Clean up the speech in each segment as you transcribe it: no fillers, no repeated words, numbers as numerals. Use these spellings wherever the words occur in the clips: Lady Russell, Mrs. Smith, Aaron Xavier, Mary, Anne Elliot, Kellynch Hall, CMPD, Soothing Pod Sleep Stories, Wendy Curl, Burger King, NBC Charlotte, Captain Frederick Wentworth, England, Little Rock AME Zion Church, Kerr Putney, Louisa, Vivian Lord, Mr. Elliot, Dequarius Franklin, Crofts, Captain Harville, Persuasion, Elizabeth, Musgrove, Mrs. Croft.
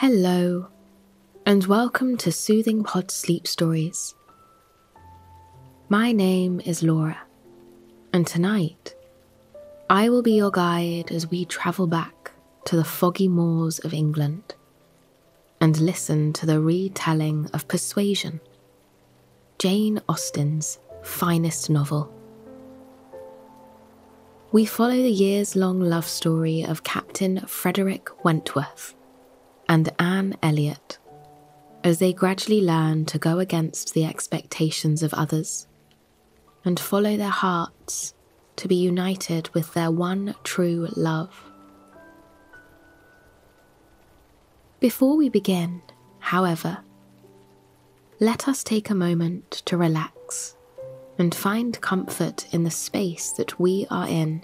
Hello, and welcome to Soothing Pod Sleep Stories. My name is Laura, and tonight I will be your guide as we travel back to the foggy moors of England and listen to the retelling of Persuasion, Jane Austen's finest novel. We follow the years-long love story of Captain Frederick Wentworth and Anne Elliot, as they gradually learn to go against the expectations of others and follow their hearts to be united with their one true love. Before we begin, however, let us take a moment to relax and find comfort in the space that we are in,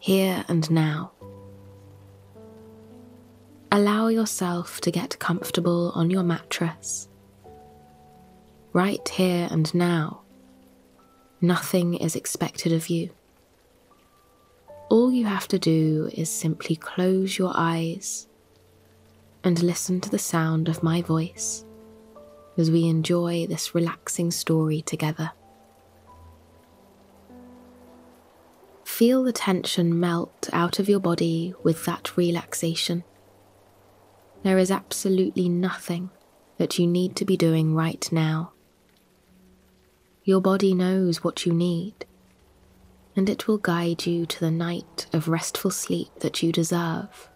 here and now. Allow yourself to get comfortable on your mattress. Right here and now, nothing is expected of you. All you have to do is simply close your eyes and listen to the sound of my voice as we enjoy this relaxing story together. Feel the tension melt out of your body with that relaxation. There is absolutely nothing that you need to be doing right now. Your body knows what you need, and it will guide you to the night of restful sleep that you deserve.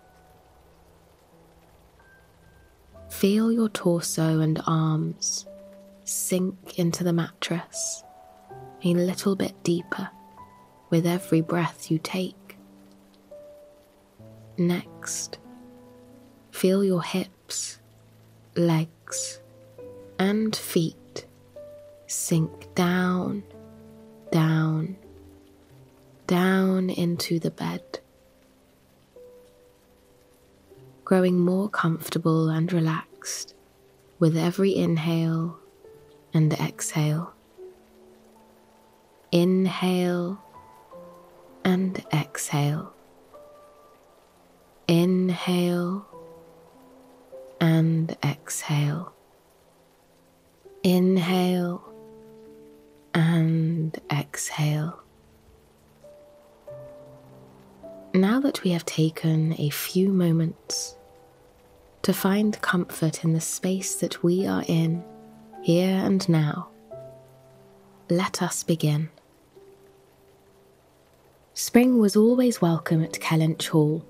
Feel your torso and arms sink into the mattress a little bit deeper with every breath you take. Next, feel your hips, legs, and feet sink down, down, down into the bed, growing more comfortable and relaxed with every inhale and exhale. Inhale and exhale. Inhale and exhale. Inhale and exhale. Now that we have taken a few moments to find comfort in the space that we are in, here and now, let us begin. Spring was always welcome at Kellynch Hall.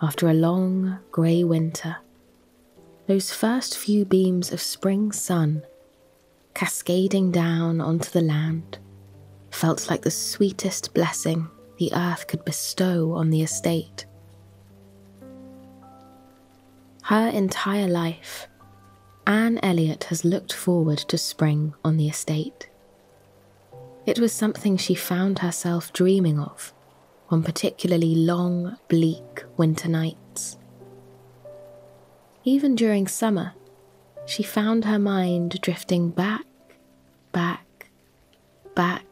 After a long, grey winter, those first few beams of spring sun, cascading down onto the land, felt like the sweetest blessing the earth could bestow on the estate. Her entire life, Anne Elliot has looked forward to spring on the estate. It was something she found herself dreaming of on particularly long, bleak winter nights. Even during summer, she found her mind drifting back, back, back,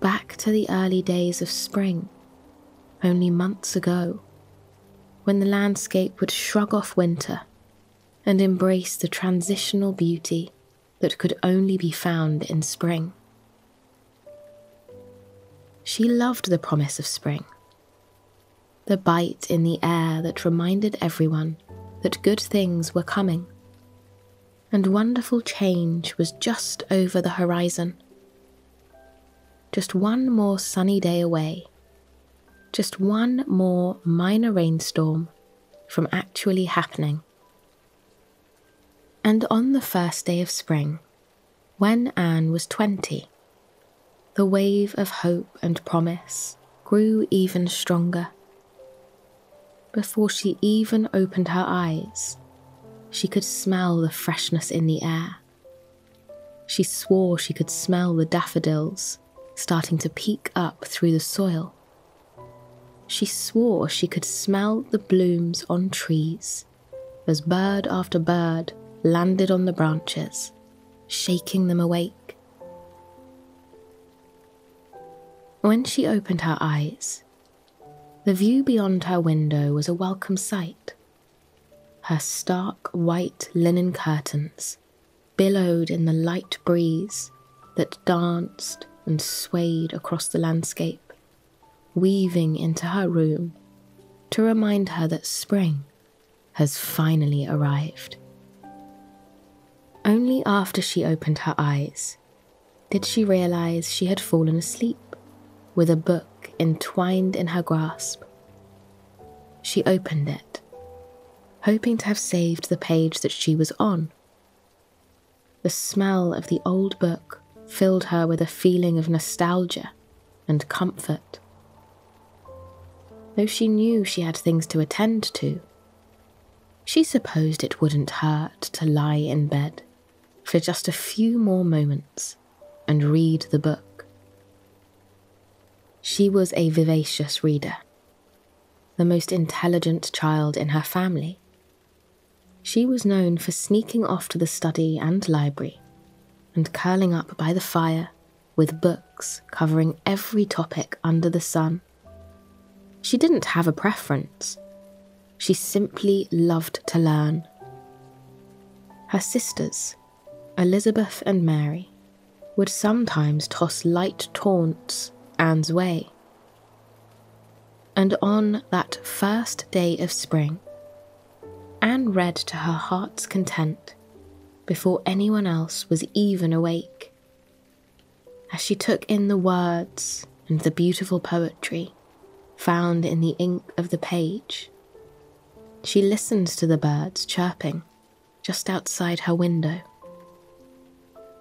back to the early days of spring, only months ago, when the landscape would shrug off winter and embrace the transitional beauty that could only be found in spring. She loved the promise of spring, the bite in the air that reminded everyone that good things were coming, and wonderful change was just over the horizon. Just one more sunny day away, just one more minor rainstorm from actually happening. And on the first day of spring, when Anne was 20, the wave of hope and promise grew even stronger. Before she even opened her eyes, she could smell the freshness in the air. She swore she could smell the daffodils starting to peek up through the soil. She swore she could smell the blooms on trees as bird after bird landed on the branches, shaking them awake. When she opened her eyes, the view beyond her window was a welcome sight. her stark white linen curtains billowed in the light breeze that danced and swayed across the landscape, weaving into her room to remind her that spring has finally arrived. Only after she opened her eyes did she realize she had fallen asleep with a book entwined in her grasp. She opened it, hoping to have saved the page that she was on. The smell of the old book filled her with a feeling of nostalgia and comfort. Though she knew she had things to attend to, she supposed it wouldn't hurt to lie in bed for just a few more moments and read the book. She was a vivacious reader, the most intelligent child in her family. She was known for sneaking off to the study and library and curling up by the fire with books covering every topic under the sun. She didn't have a preference. She simply loved to learn. Her sisters, Elizabeth and Mary, would sometimes toss light taunts Anne's way. And on that first day of spring, Anne read to her heart's content before anyone else was even awake. As she took in the words and the beautiful poetry found in the ink of the page, she listened to the birds chirping just outside her window.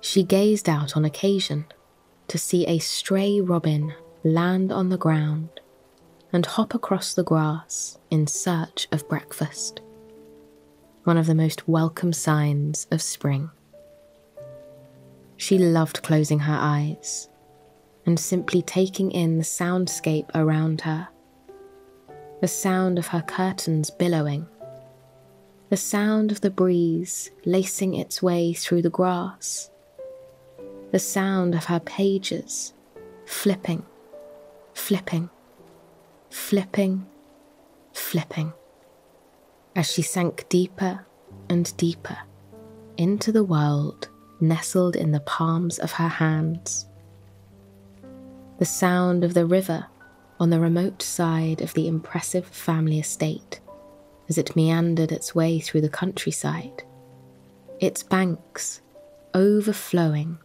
She gazed out on occasion to see a stray robin land on the ground and hop across the grass in search of breakfast, one of the most welcome signs of spring. She loved closing her eyes and simply taking in the soundscape around her, the sound of her curtains billowing, the sound of the breeze lacing its way through the grass, the sound of her pages flipping, flipping, flipping, flipping, as she sank deeper and deeper into the world nestled in the palms of her hands. The sound of the river on the remote side of the impressive family estate as it meandered its way through the countryside, its banks overflowing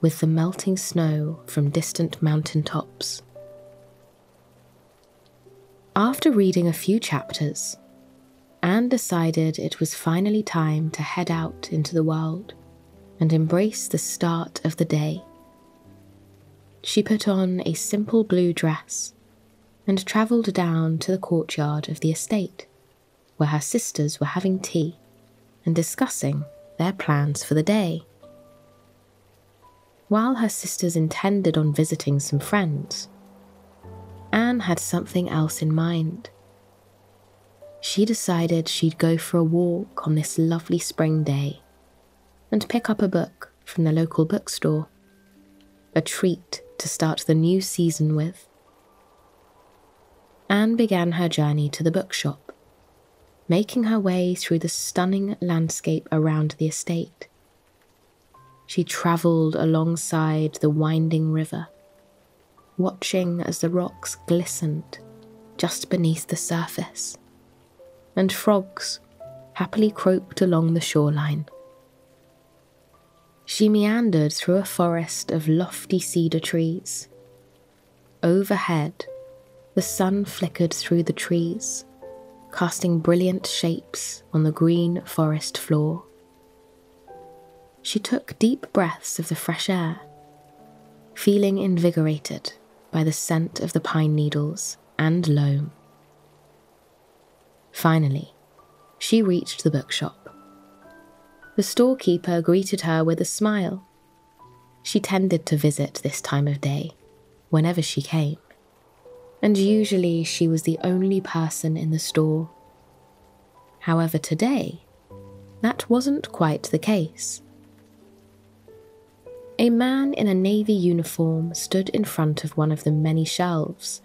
with the melting snow from distant mountain tops. After reading a few chapters, Anne decided it was finally time to head out into the world and embrace the start of the day. She put on a simple blue dress and travelled down to the courtyard of the estate, where her sisters were having tea and discussing their plans for the day. While her sisters intended on visiting some friends, Anne had something else in mind. She decided she'd go for a walk on this lovely spring day and pick up a book from the local bookstore, a treat to start the new season with. Anne began her journey to the bookshop, making her way through the stunning landscape around the estate. She travelled alongside the winding river, watching as the rocks glistened just beneath the surface, and frogs happily croaked along the shoreline. She meandered through a forest of lofty cedar trees. Overhead, the sun flickered through the trees, casting brilliant shapes on the green forest floor. She took deep breaths of the fresh air, feeling invigorated by the scent of the pine needles and loam. Finally, she reached the bookshop. The storekeeper greeted her with a smile. She tended to visit this time of day, whenever she came, and usually she was the only person in the store. However, today, that wasn't quite the case. A man in a navy uniform stood in front of one of the many shelves,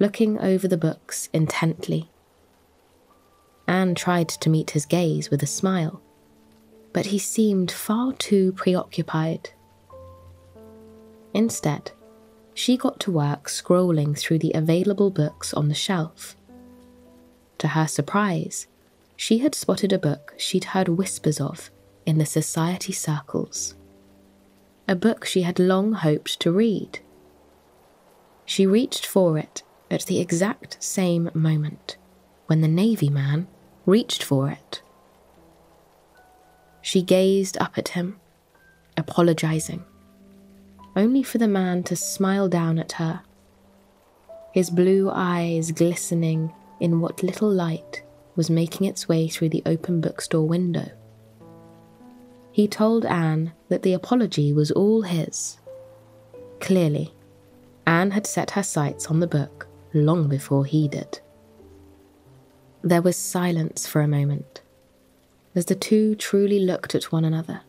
looking over the books intently. Anne tried to meet his gaze with a smile, but he seemed far too preoccupied. Instead, she got to work scrolling through the available books on the shelf. To her surprise, she had spotted a book she'd heard whispers of in the society circles. A book she had long hoped to read. She reached for it at the exact same moment when the Navy man reached for it. She gazed up at him, apologising, only for the man to smile down at her, his blue eyes glistening in what little light was making its way through the open bookstore window. He told Anne that the apology was all his. Clearly, Anne had set her sights on the book long before he did. There was silence for a moment, as the two truly looked at one another.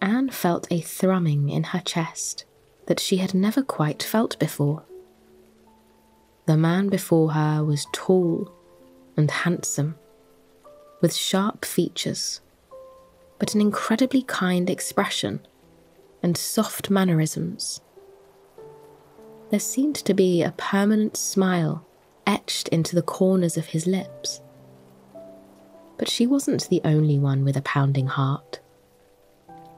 Anne felt a thrumming in her chest that she had never quite felt before. The man before her was tall and handsome, with sharp features, but an incredibly kind expression and soft mannerisms. There seemed to be a permanent smile etched into the corners of his lips. But she wasn't the only one with a pounding heart.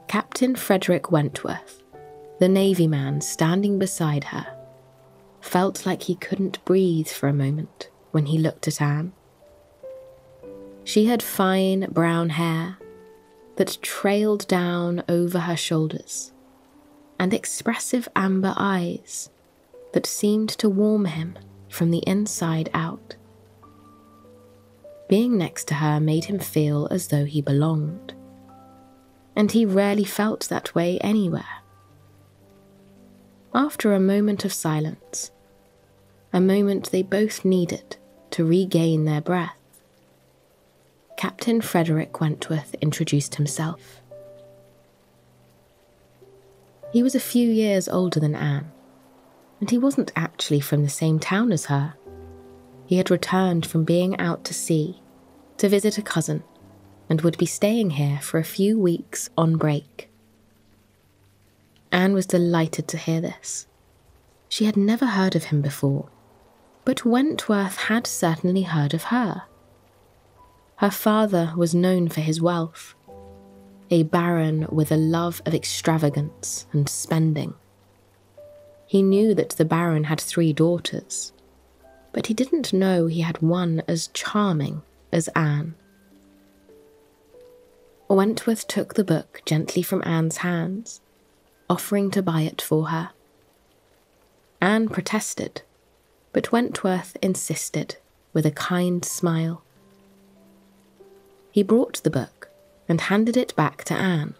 Captain Frederick Wentworth, the Navy man standing beside her, felt like he couldn't breathe for a moment when he looked at Anne. She had fine brown hair that trailed down over her shoulders, and expressive amber eyes that seemed to warm him from the inside out. Being next to her made him feel as though he belonged, and he rarely felt that way anywhere. After a moment of silence, a moment they both needed to regain their breath, Captain Frederick Wentworth introduced himself. He was a few years older than Anne, and he wasn't actually from the same town as her. He had returned from being out to sea to visit a cousin and would be staying here for a few weeks on break. Anne was delighted to hear this. She had never heard of him before, but Wentworth had certainly heard of her. Her father was known for his wealth, a baron with a love of extravagance and spending. He knew that the baron had 3 daughters, but he didn't know he had one as charming as Anne. Wentworth took the book gently from Anne's hands, offering to buy it for her. Anne protested, but Wentworth insisted with a kind smile. He brought the book and handed it back to Anne,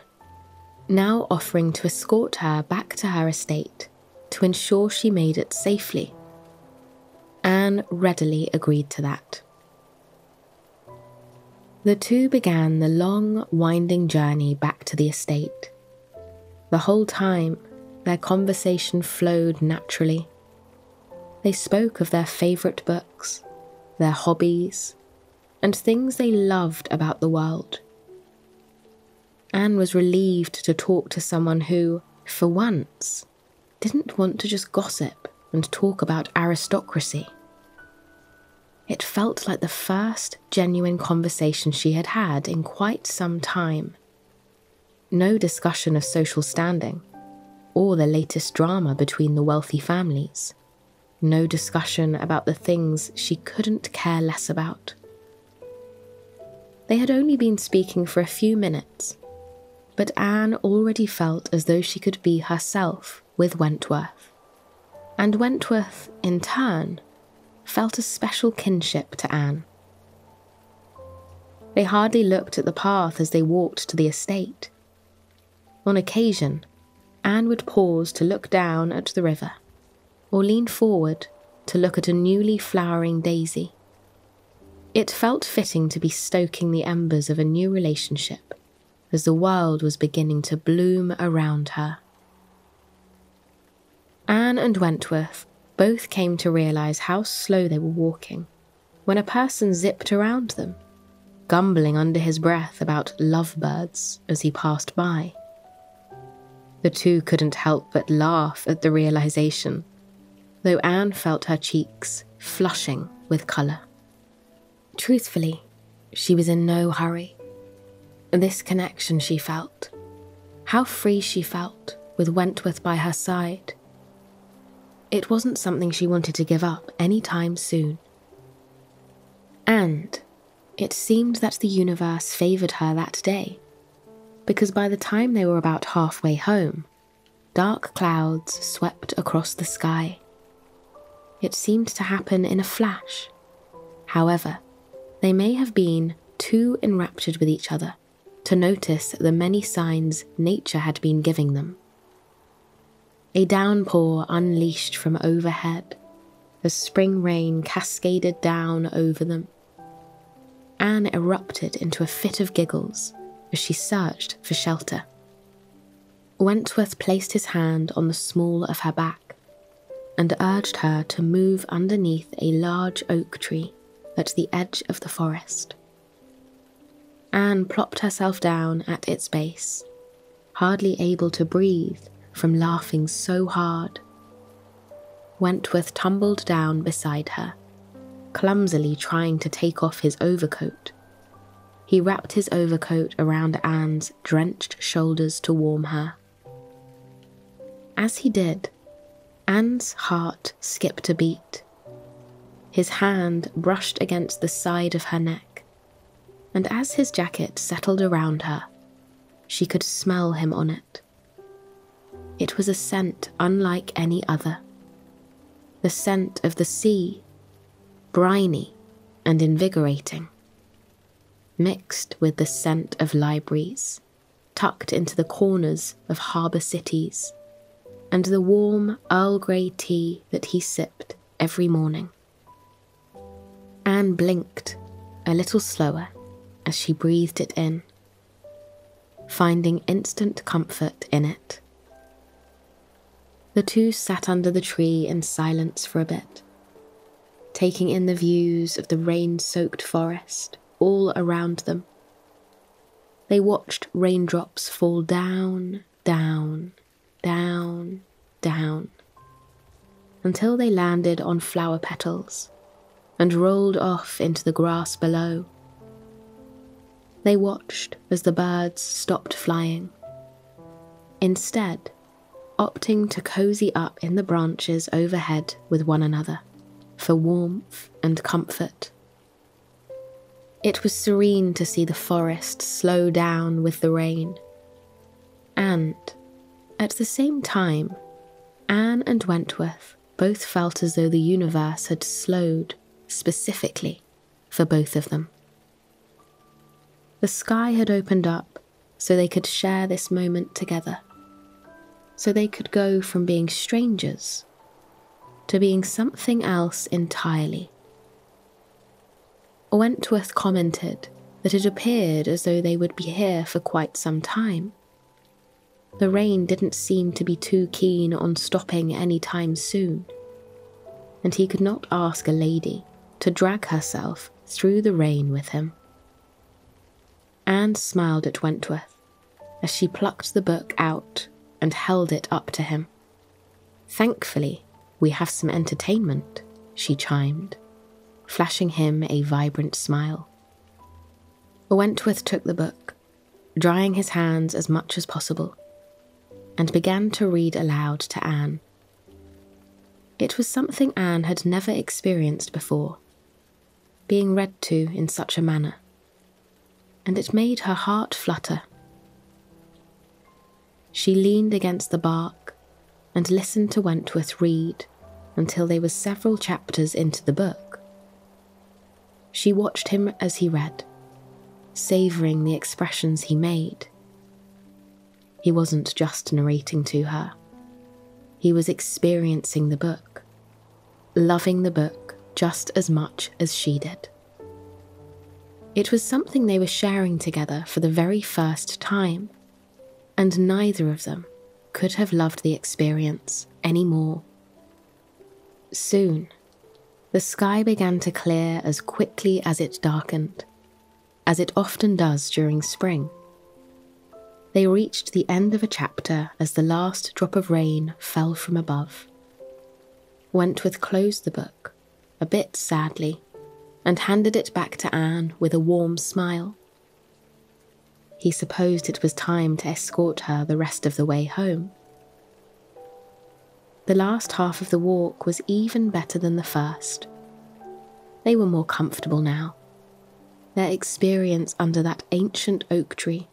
now offering to escort her back to her estate to ensure she made it safely. Anne readily agreed to that. The two began the long, winding journey back to the estate. The whole time, their conversation flowed naturally. They spoke of their favourite books, their hobbies, and things they loved about the world. Anne was relieved to talk to someone who, for once, didn't want to just gossip and talk about aristocracy. It felt like the first genuine conversation she had had in quite some time. No discussion of social standing, or the latest drama between the wealthy families. No discussion about the things she couldn't care less about. They had only been speaking for a few minutes, but Anne already felt as though she could be herself with Wentworth, and Wentworth, in turn, felt a special kinship to Anne. They hardly looked at the path as they walked to the estate. On occasion, Anne would pause to look down at the river, or lean forward to look at a newly flowering daisy. It felt fitting to be stoking the embers of a new relationship as the world was beginning to bloom around her. Anne and Wentworth both came to realise how slow they were walking when a person zipped around them, gumbling under his breath about lovebirds as he passed by. The two couldn't help but laugh at the realization, though Anne felt her cheeks flushing with colour. Truthfully, she was in no hurry. This connection she felt, how free she felt with Wentworth by her side. It wasn't something she wanted to give up any time soon. And it seemed that the universe favoured her that day, because by the time they were about halfway home, dark clouds swept across the sky. It seemed to happen in a flash. However, they may have been too enraptured with each other to notice the many signs nature had been giving them. A downpour unleashed from overhead. The spring rain cascaded down over them. Anne erupted into a fit of giggles as she searched for shelter. Wentworth placed his hand on the small of her back and urged her to move underneath a large oak tree at the edge of the forest. Anne plopped herself down at its base, hardly able to breathe from laughing so hard. Wentworth tumbled down beside her, clumsily trying to take off his overcoat. He wrapped his overcoat around Anne's drenched shoulders to warm her. As he did, Anne's heart skipped a beat. His hand brushed against the side of her neck, and as his jacket settled around her, she could smell him on it. It was a scent unlike any other. The scent of the sea, briny and invigorating, mixed with the scent of libraries, tucked into the corners of harbour cities, and the warm Earl Grey tea that he sipped every morning. Anne blinked a little slower as she breathed it in, finding instant comfort in it. The two sat under the tree in silence for a bit, taking in the views of the rain-soaked forest all around them. They watched raindrops fall down, down, down, down, until they landed on flower petals and rolled off into the grass below. They watched as the birds stopped flying, instead opting to cozy up in the branches overhead with one another, for warmth and comfort. It was serene to see the forest slow down with the rain. And, at the same time, Anne and Wentworth both felt as though the universe had slowed, specifically, for both of them. The sky had opened up so they could share this moment together. So they could go from being strangers to being something else entirely. Wentworth commented that it appeared as though they would be here for quite some time. The rain didn't seem to be too keen on stopping any time soon, and he could not ask a lady to drag herself through the rain with him. Anne smiled at Wentworth as she plucked the book out and held it up to him. "Thankfully, we have some entertainment," she chimed, flashing him a vibrant smile. Wentworth took the book, drying his hands as much as possible, and began to read aloud to Anne. It was something Anne had never experienced before, being read to in such a manner, and it made her heart flutter. She leaned against the bark and listened to Wentworth read until they were several chapters into the book. She watched him as he read, savouring the expressions he made. He wasn't just narrating to her. He was experiencing the book, loving the book just as much as she did. It was something they were sharing together for the very first time, and neither of them could have loved the experience any more. Soon, The sky began to clear as quickly as it darkened, as it often does during spring. They reached the end of a chapter as the last drop of rain fell from above. Wentworth closed the book, a bit sadly, and handed it back to Anne with a warm smile. He supposed it was time to escort her the rest of the way home. The last half of the walk was even better than the first. They were more comfortable now. Their experience under that ancient oak tree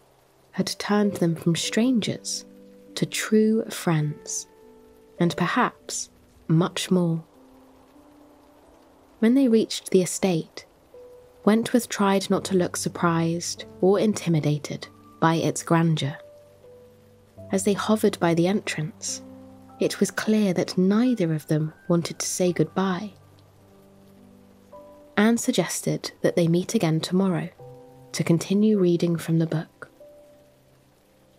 had turned them from strangers to true friends, and perhaps much more. When they reached the estate, Wentworth tried not to look surprised or intimidated by its grandeur. As they hovered by the entrance, it was clear that neither of them wanted to say goodbye. Anne suggested that they meet again tomorrow to continue reading from the book.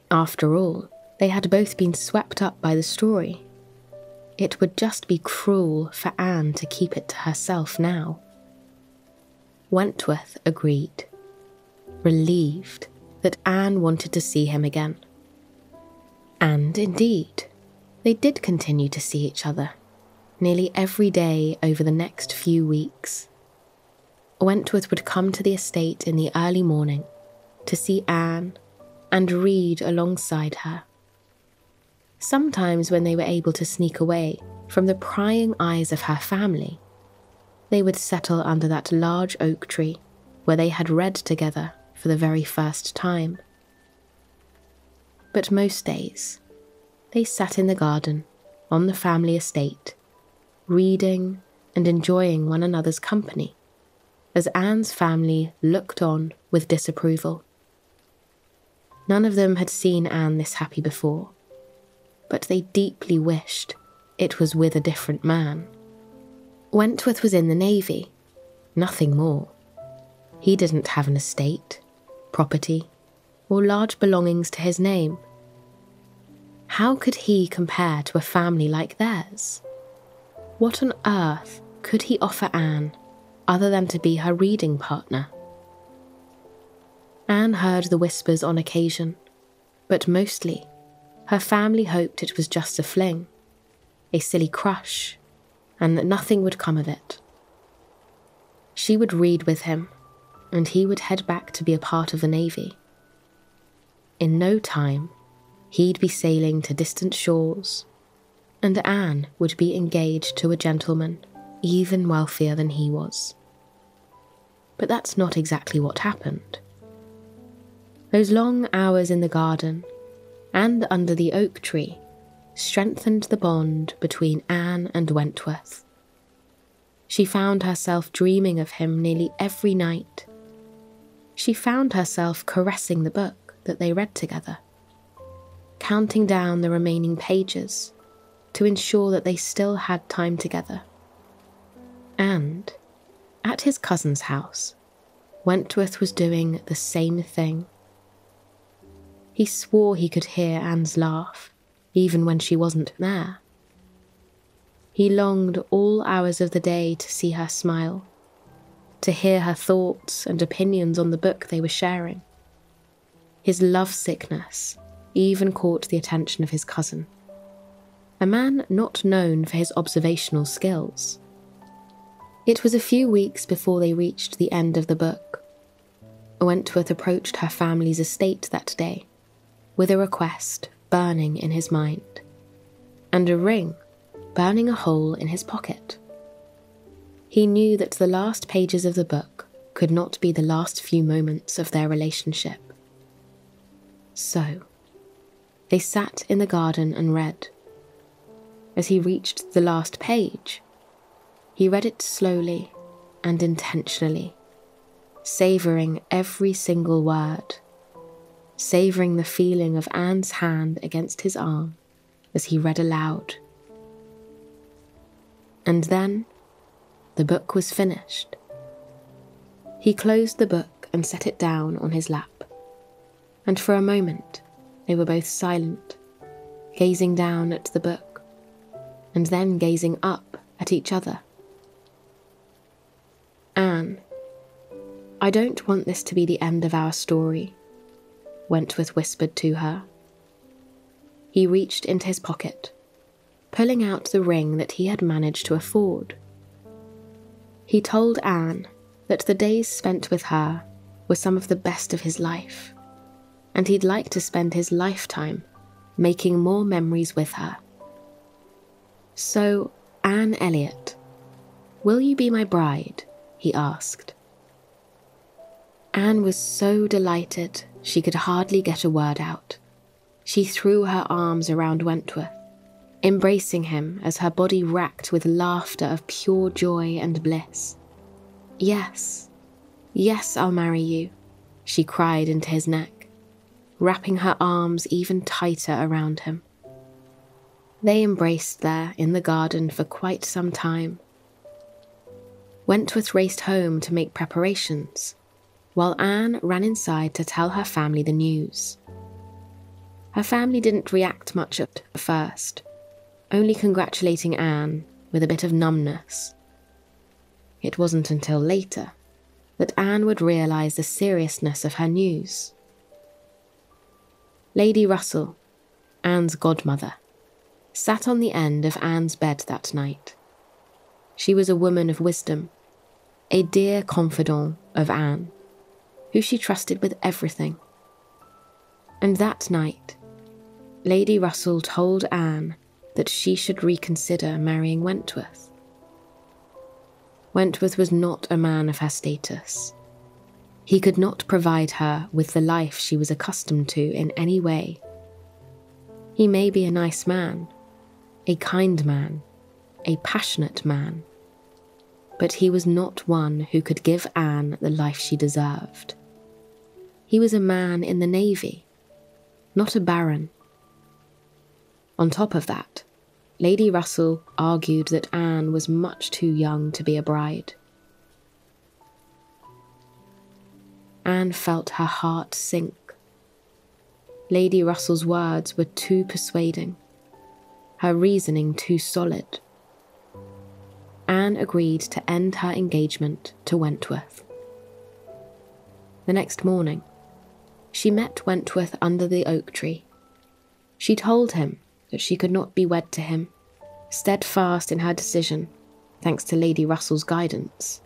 After all, they had both been swept up by the story. It would just be cruel for Anne to keep it to herself now. Wentworth agreed, relieved that Anne wanted to see him again. And indeed, they did continue to see each other, nearly every day over the next few weeks. Wentworth would come to the estate in the early morning to see Anne and read alongside her. Sometimes when they were able to sneak away from the prying eyes of her family, they would settle under that large oak tree where they had read together for the very first time. But most days, they sat in the garden, on the family estate, reading and enjoying one another's company, as Anne's family looked on with disapproval. None of them had seen Anne this happy before, but they deeply wished it was with a different man. Wentworth was in the Navy, nothing more. He didn't have an estate, property, or large belongings to his name. How could he compare to a family like theirs? What on earth could he offer Anne other than to be her reading partner? Anne heard the whispers on occasion, but mostly her family hoped it was just a fling, a silly crush, and that nothing would come of it. She would read with him, and he would head back to be a part of the Navy. In no time, he'd be sailing to distant shores, and Anne would be engaged to a gentleman even wealthier than he was. But that's not exactly what happened. Those long hours in the garden and under the oak tree strengthened the bond between Anne and Wentworth. She found herself dreaming of him nearly every night. She found herself caressing the book that they read together, counting down the remaining pages to ensure that they still had time together. And, at his cousin's house, Wentworth was doing the same thing. He swore he could hear Anne's laugh, even when she wasn't there. He longed all hours of the day to see her smile, to hear her thoughts and opinions on the book they were sharing. His lovesickness even caught the attention of his cousin, a man not known for his observational skills. It was a few weeks before they reached the end of the book. Wentworth approached her family's estate that day with a request burning in his mind, and a ring burning a hole in his pocket. He knew that the last pages of the book could not be the last few moments of their relationship. So, they sat in the garden and read. As he reached the last page, he read it slowly and intentionally, savouring every single word, savouring the feeling of Anne's hand against his arm as he read aloud. And then, the book was finished. He closed the book and set it down on his lap, and for a moment, they were both silent, gazing down at the book, and then gazing up at each other. Anne, I don't want this to be the end of our story, Wentworth whispered to her. He reached into his pocket, pulling out the ring that he had managed to afford. He told Anne that the days spent with her were some of the best of his life, and he'd like to spend his lifetime making more memories with her. So, Anne Elliot, will you be my bride? He asked. Anne was so delighted she could hardly get a word out. She threw her arms around Wentworth, embracing him as her body racked with laughter of pure joy and bliss. Yes, yes, I'll marry you, she cried into his neck, wrapping her arms even tighter around him. They embraced there in the garden for quite some time. Wentworth raced home to make preparations, while Anne ran inside to tell her family the news. Her family didn't react much at first, only congratulating Anne with a bit of numbness. It wasn't until later that Anne would realise the seriousness of her news. Lady Russell, Anne's godmother, sat on the end of Anne's bed that night. She was a woman of wisdom, a dear confidant of Anne, who she trusted with everything. And that night, Lady Russell told Anne that she should reconsider marrying Wentworth. Wentworth was not a man of her status. He could not provide her with the life she was accustomed to in any way. He may be a nice man, a kind man, a passionate man, but he was not one who could give Anne the life she deserved. He was a man in the Navy, not a baron. On top of that, Lady Russell argued that Anne was much too young to be a bride. Anne felt her heart sink. Lady Russell's words were too persuading, her reasoning too solid. Anne agreed to end her engagement to Wentworth. The next morning, she met Wentworth under the oak tree. She told him that she could not be wed to him, steadfast in her decision, thanks to Lady Russell's guidance.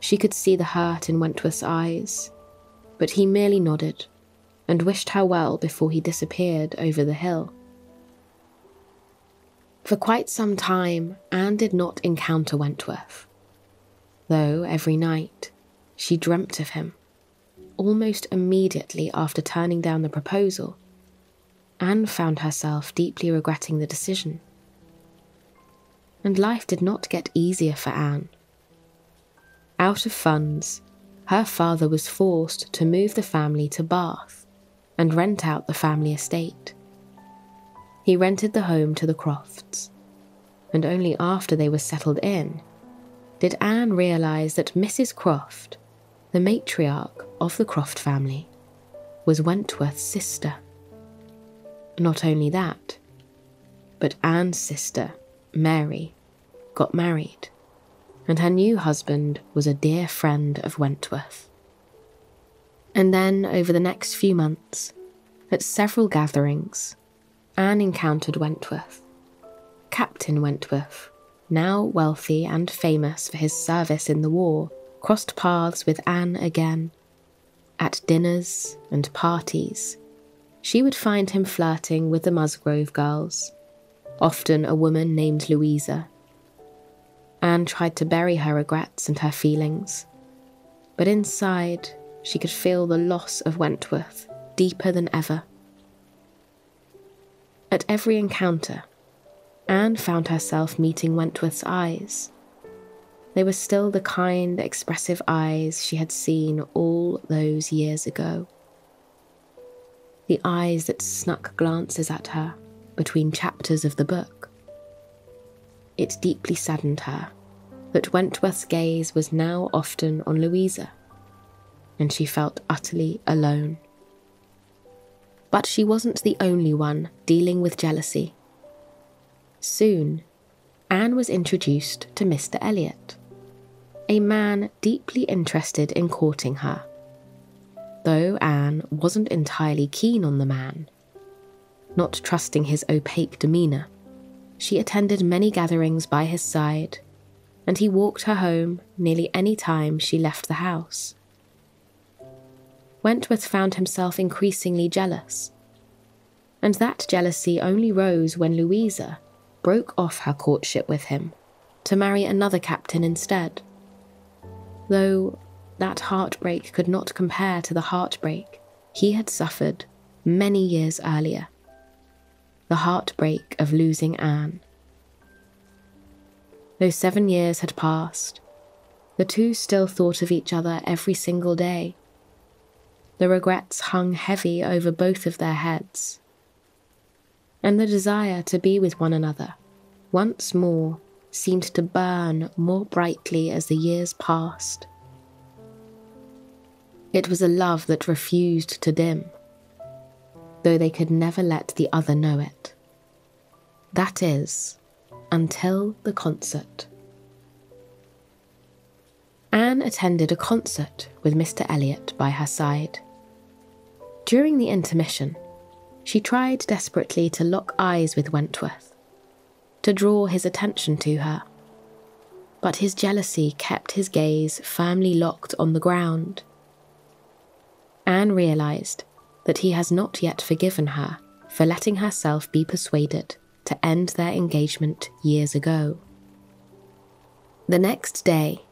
She could see the hurt in Wentworth's eyes, but he merely nodded and wished her well before he disappeared over the hill. For quite some time, Anne did not encounter Wentworth, though every night she dreamt of him. Almost immediately after turning down the proposal, Anne found herself deeply regretting the decision. And life did not get easier for Anne. Out of funds, her father was forced to move the family to Bath and rent out the family estate. He rented the home to the Crofts, and only after they were settled in did Anne realise that Mrs. Croft, the matriarch of the Croft family, was Wentworth's sister. Not only that, but Anne's sister, Mary, got married, and her new husband was a dear friend of Wentworth. And then, over the next few months, at several gatherings, Anne encountered Wentworth, Captain Wentworth, now wealthy and famous for his service in the war, crossed paths with Anne again. At dinners and parties, she would find him flirting with the Musgrove girls, often a woman named Louisa. Anne tried to bury her regrets and her feelings, but inside she could feel the loss of Wentworth deeper than ever. At every encounter, Anne found herself meeting Wentworth's eyes. They were still the kind, expressive eyes she had seen all those years ago. The eyes that snuck glances at her between chapters of the book. It deeply saddened her that Wentworth's gaze was now often on Louisa, and she felt utterly alone. But she wasn't the only one dealing with jealousy. Soon, Anne was introduced to Mr. Elliot, a man deeply interested in courting her, though Anne wasn't entirely keen on the man. Not trusting his opaque demeanour, she attended many gatherings by his side, and he walked her home nearly any time she left the house. Wentworth found himself increasingly jealous, and that jealousy only rose when Louisa broke off her courtship with him to marry another captain instead, though that heartbreak could not compare to the heartbreak he had suffered many years earlier, the heartbreak of losing Anne. Though 7 years had passed, the two still thought of each other every single day. The regrets hung heavy over both of their heads, and the desire to be with one another once more seemed to burn more brightly as the years passed. It was a love that refused to dim, though they could never let the other know it. That is, until the concert. Anne attended a concert with Mr. Elliot by her side. During the intermission, she tried desperately to lock eyes with Wentworth, to draw his attention to her, but his jealousy kept his gaze firmly locked on the ground. Anne realised that he has not yet forgiven her for letting herself be persuaded to end their engagement years ago. The next day,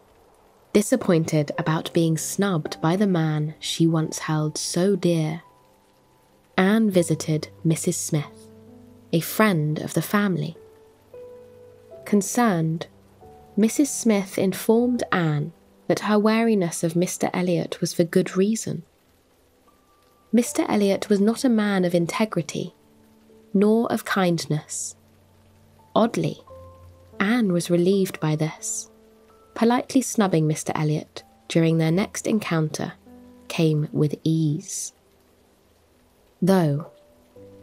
disappointed about being snubbed by the man she once held so dear, Anne visited Mrs. Smith, a friend of the family. Concerned, Mrs. Smith informed Anne that her wariness of Mr. Elliot was for good reason. Mr. Elliot was not a man of integrity, nor of kindness. Oddly, Anne was relieved by this. Politely snubbing Mr. Elliot during their next encounter came with ease. Though,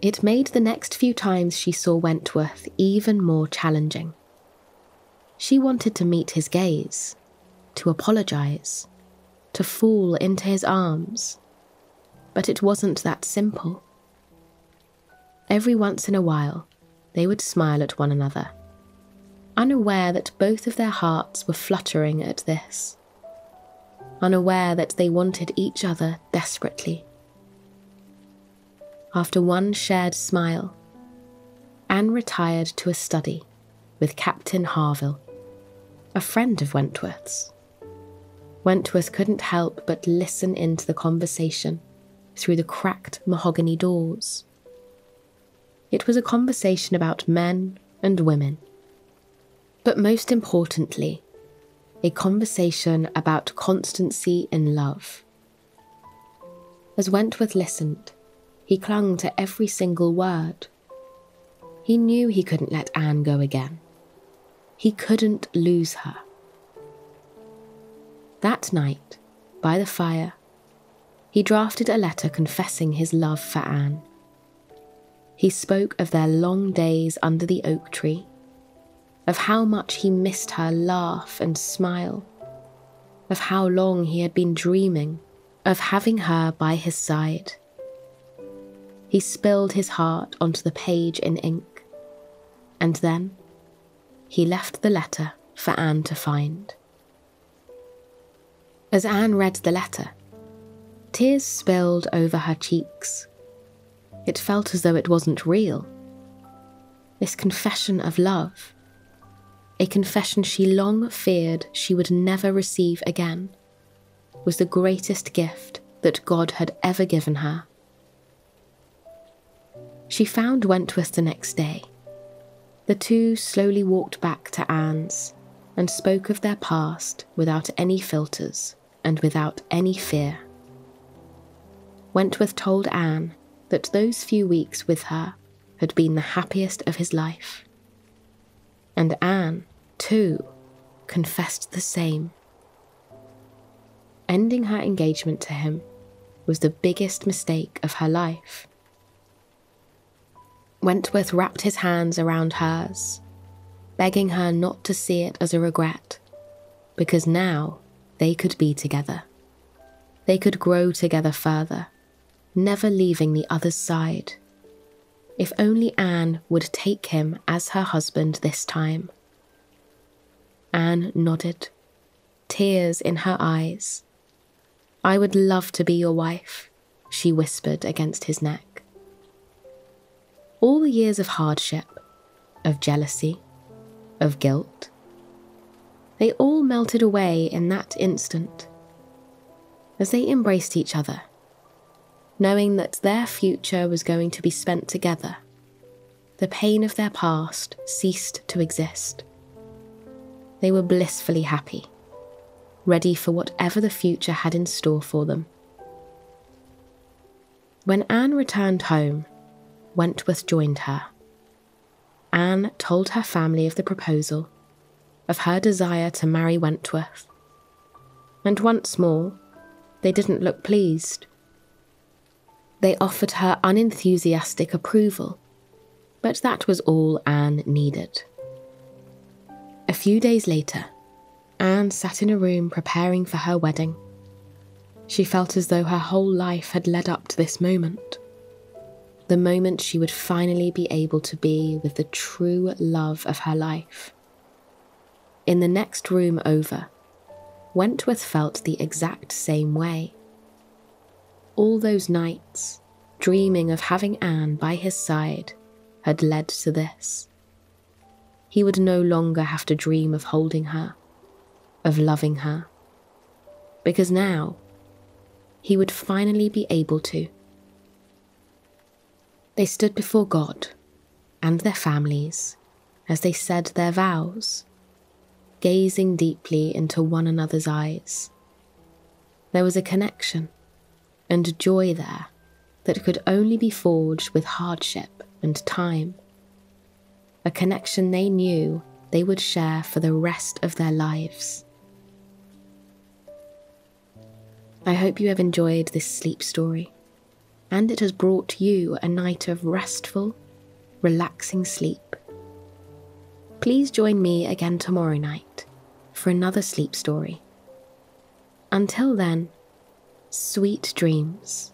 it made the next few times she saw Wentworth even more challenging. She wanted to meet his gaze, to apologise, to fall into his arms. But it wasn't that simple. Every once in a while, they would smile at one another, unaware that both of their hearts were fluttering at this, unaware that they wanted each other desperately. After one shared smile, Anne retired to a study with Captain Harville, a friend of Wentworth's. Wentworth couldn't help but listen into the conversation through the cracked mahogany doors. It was a conversation about men and women, but most importantly, a conversation about constancy in love. As Wentworth listened, he clung to every single word. He knew he couldn't let Anne go again. He couldn't lose her. That night, by the fire, he drafted a letter confessing his love for Anne. He spoke of their long days under the oak tree, of how much he missed her laugh and smile, of how long he had been dreaming of having her by his side. He spilled his heart onto the page in ink, and then he left the letter for Anne to find. As Anne read the letter, tears spilled over her cheeks. It felt as though it wasn't real. This confession of love, a confession she long feared she would never receive again, was the greatest gift that God had ever given her. She found Wentworth the next day. The two slowly walked back to Anne's and spoke of their past without any filters and without any fear. Wentworth told Anne that those few weeks with her had been the happiest of his life. And Anne, too, confessed the same. Ending her engagement to him was the biggest mistake of her life. Wentworth wrapped his hands around hers, begging her not to see it as a regret, because now they could be together. They could grow together further, never leaving the other's side. If only Anne would take him as her husband this time. Anne nodded, tears in her eyes. "I would love to be your wife," she whispered against his neck. All the years of hardship, of jealousy, of guilt, they all melted away in that instant, as they embraced each other, knowing that their future was going to be spent together. The pain of their past ceased to exist. They were blissfully happy, ready for whatever the future had in store for them. When Anne returned home, Wentworth joined her. Anne told her family of the proposal, of her desire to marry Wentworth. And once more, they didn't look pleased. They offered her unenthusiastic approval, but that was all Anne needed. A few days later, Anne sat in a room preparing for her wedding. She felt as though her whole life had led up to this moment, the moment she would finally be able to be with the true love of her life. In the next room over, Wentworth felt the exact same way. All those nights, dreaming of having Anne by his side, had led to this. He would no longer have to dream of holding her, of loving her, because now he would finally be able to. They stood before God and their families as they said their vows, gazing deeply into one another's eyes. There was a connection and joy there that could only be forged with hardship and time, a connection they knew they would share for the rest of their lives. I hope you have enjoyed this sleep story, and it has brought you a night of restful, relaxing sleep. Please join me again tomorrow night for another sleep story. Until then, sweet dreams.